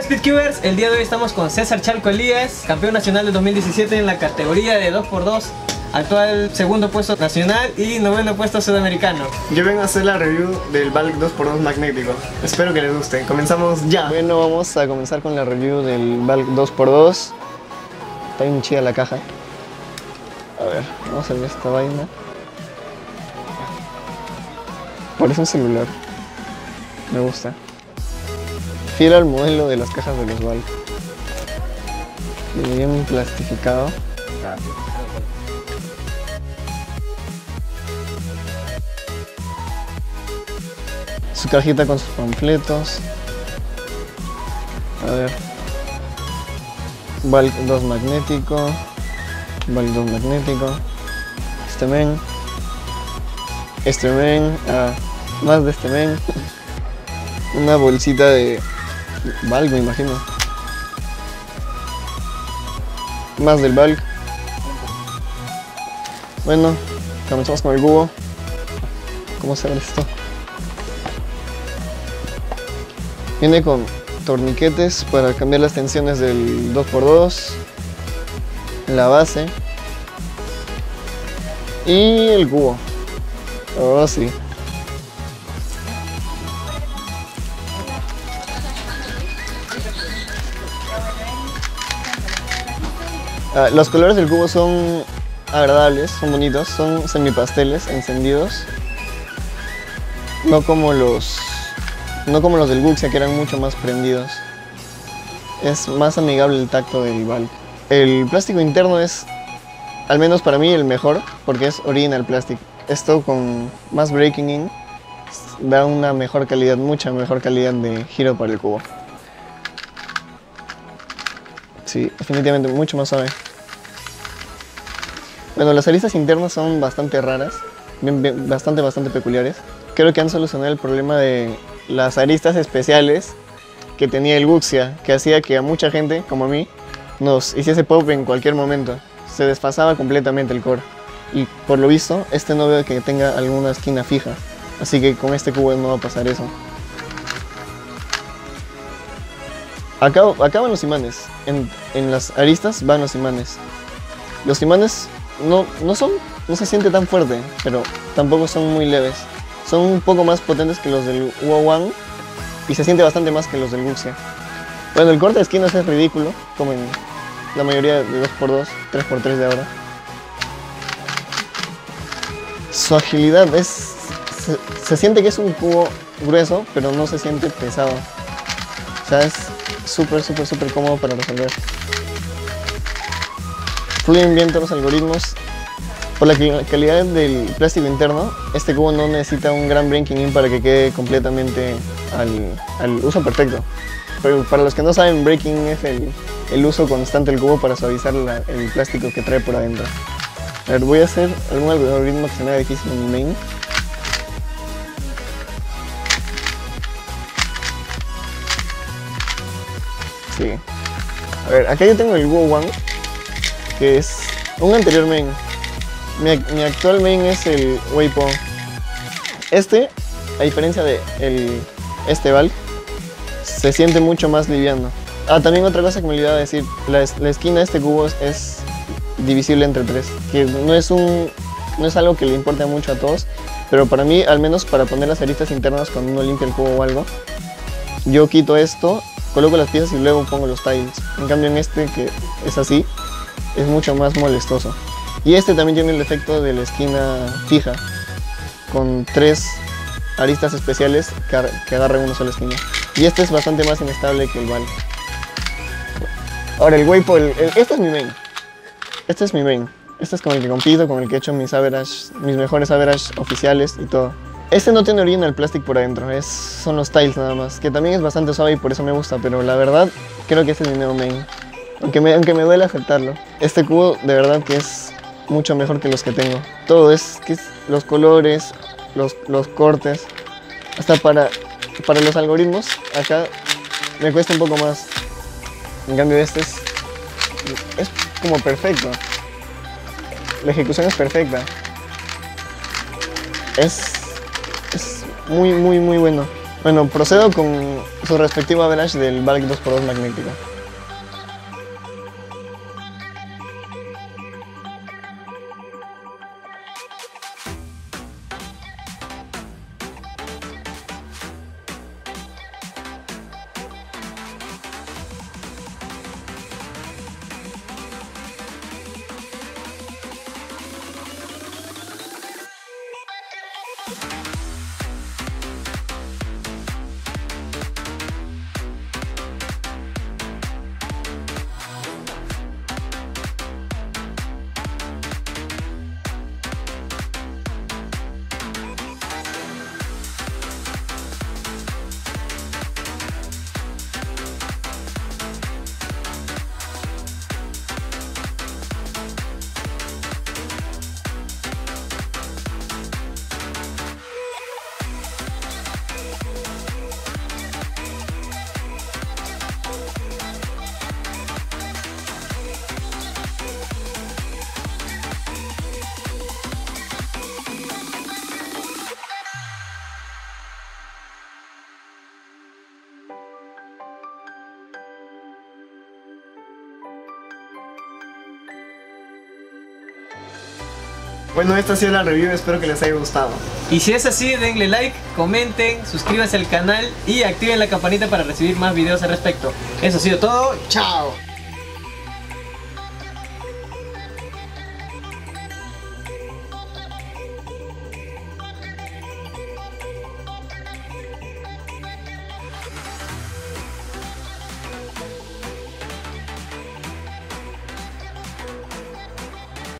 Hola Splitcubers, el día de hoy estamos con César Chalco Elias, campeón nacional del 2017 en la categoría de 2x2, actual segundo puesto nacional y noveno puesto sudamericano. Yo vengo a hacer la review del Valk 2x2 magnético, espero que les guste, comenzamos ya. Bueno, vamos a comenzar con la review del Valk 2x2, está bien chida la caja. A ver, vamos a ver esta vaina. Parece un celular, me gusta. Fiel al modelo de las cajas de los Valk. Bien plastificado. Su cajita con sus panfletos. A ver. Valk 2 magnético. Valk 2 magnético. Este men. Este men. Más de este men. Una bolsita de Valk, me imagino. Más del Valk. Bueno, comenzamos con el cubo. ¿Cómo se abre esto? Viene con torniquetes para cambiar las tensiones del 2x2. La base. Y el cubo. Ahora sí. Los colores del cubo son agradables, son bonitos, son semipasteles, encendidos. No como los del Guxia, que eran mucho más prendidos. Es más amigable el tacto del Valk. El plástico interno es, al menos para mí, el mejor, porque es original plástico. Esto con más breaking in da una mejor calidad, mucha mejor calidad de giro para el cubo. Sí, definitivamente mucho más suave. Bueno, las aristas internas son bastante raras, bastante peculiares. Creo que han solucionado el problema de las aristas especiales que tenía el Buxia, que hacía que a mucha gente, como a mí, nos hiciese pop en cualquier momento. Se desfasaba completamente el core. Y por lo visto, este no veo que tenga alguna esquina fija. Así que con este cubo no va a pasar eso. Acá van los imanes, en las aristas van los imanes. Los imanes no se siente tan fuerte, pero tampoco son muy leves. Son un poco más potentes que los del WO1 y se siente bastante más que los del Buxia. Bueno, el corte de esquinas es ridículo, como en la mayoría de 2x2, 3x3 de ahora. Su agilidad es... Se siente que es un cubo grueso, pero no se siente pesado. O sea, es súper cómodo para resolver. Fluyen bien todos los algoritmos. Por la calidad del plástico interno, este cubo no necesita un gran breaking in para que quede completamente al uso perfecto. Pero para los que no saben, breaking in es el uso constante del cubo para suavizar el plástico que trae por adentro. A ver, voy a hacer algún algoritmo que se me haga difícil en main. Sí. A ver, acá yo tengo el WO1, que es un anterior main. Mi actual main es el Weipo. Este, a diferencia de este Valk, se siente mucho más liviano. También otra cosa que me olvidaba decir, la esquina de este cubo es divisible entre 3, que no es algo que le importe mucho a todos, pero para mí, al menos para poner las aristas internas cuando uno limpia el cubo o algo, yo quito esto, coloco las piezas y luego pongo los tiles. En cambio en este, que es así, es mucho más molestoso. Y este también tiene el efecto de la esquina fija, con 3 aristas especiales que agarran una sola esquina. Y este es bastante más inestable que el Valk. Ahora el Weipo, este es mi main. Este es mi main. Este es con el que compito, con el que he hecho mis mejores averages oficiales y todo. Este no tiene original plastic por adentro, son los tiles nada más, que también es bastante suave y por eso me gusta, pero la verdad creo que este es mi nuevo main, aunque me duele aceptarlo. Este cubo de verdad que es mucho mejor que los que tengo. Todo es los colores, los cortes, hasta para los algoritmos acá me cuesta un poco más. En cambio este es como perfecto, la ejecución es perfecta. Es muy bueno. Bueno, procedo con su respectivo average del Valk 2x2 magnético. Bueno, esta ha sido la review, espero que les haya gustado. Y si es así, denle like, comenten, suscríbanse al canal y activen la campanita para recibir más videos al respecto. Eso ha sido todo, chao.